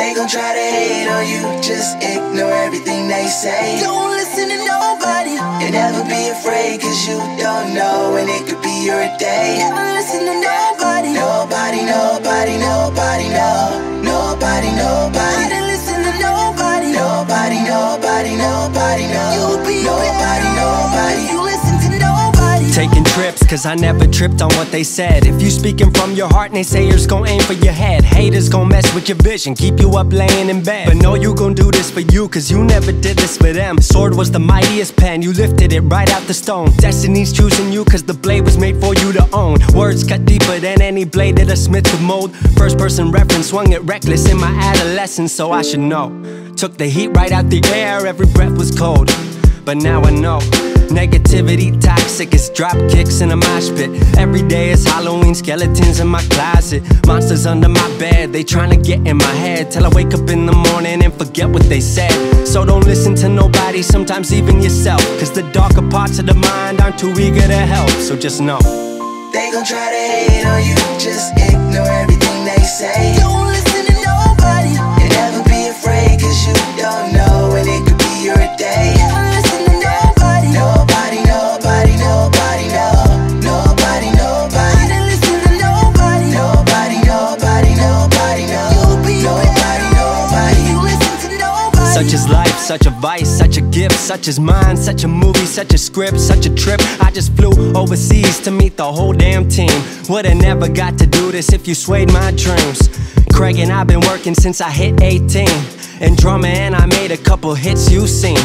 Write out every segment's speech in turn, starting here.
They gon' try to hate on you, just ignore everything they say. Don't listen to nobody, and never be afraid, cause you don't know when it could be your day. Never listen to nobody, nobody, nobody, nobody, no, nobody, nobody. I didn't listen to nobody, nobody, nobody, nobody, no. You'll be nobody, nobody. You listen to nobody. Taking trips, cause I never tripped on what they said. If you speaking from your heart, naysayers gon' aim for your head. Haters gon' mess with your vision, keep you up laying in bed. But no, you gon' do this for you, cause you never did this for them. Sword was the mightiest pen, you lifted it right out the stone. Destiny's choosing you, cause the blade was made for you to own. Words cut deeper than any blade that a smith could mold. First person reference, swung it reckless in my adolescence, so I should know. Took the heat right out the air, every breath was cold. But now I know. Negativity toxic, it's drop kicks in a mosh pit. Every day is Halloween, skeletons in my closet. Monsters under my bed, they tryna get in my head. Till I wake up in the morning and forget what they said. So don't listen to nobody, sometimes even yourself, cause the darker parts of the mind aren't too eager to help, so just know. They gon' try to hate on you, just ignore everything they say. Don't listen to nobody, and never be afraid, cause you don't know when it could be your day. Such is life, such a vice, such a gift, such is mine, such a movie, such a script, such a trip. I just flew overseas to meet the whole damn team. Would've never got to do this if you swayed my dreams. Craig and I've been working since I hit 18. And drummer and I made a couple hits you've seen.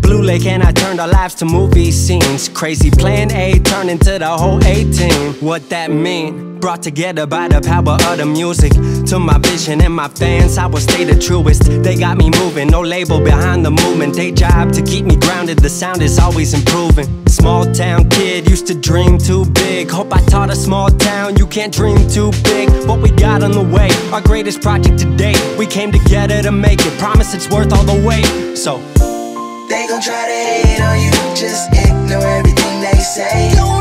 Blue Lake and I turned our lives to movie scenes. Crazy plan A turned into the whole A-team. What that mean? Brought together by the power of the music. To my vision and my fans, I will stay the truest. They got me moving, no label behind the movement. They job to keep me grounded, the sound is always improving. Small town kid, used to dream too big. Hope I taught a small town, you can't dream too big. What we got on the way, our greatest project to date. We came together to make it, promise it's worth all the wait. So they gon' try to hate on you, just ignore everything they say.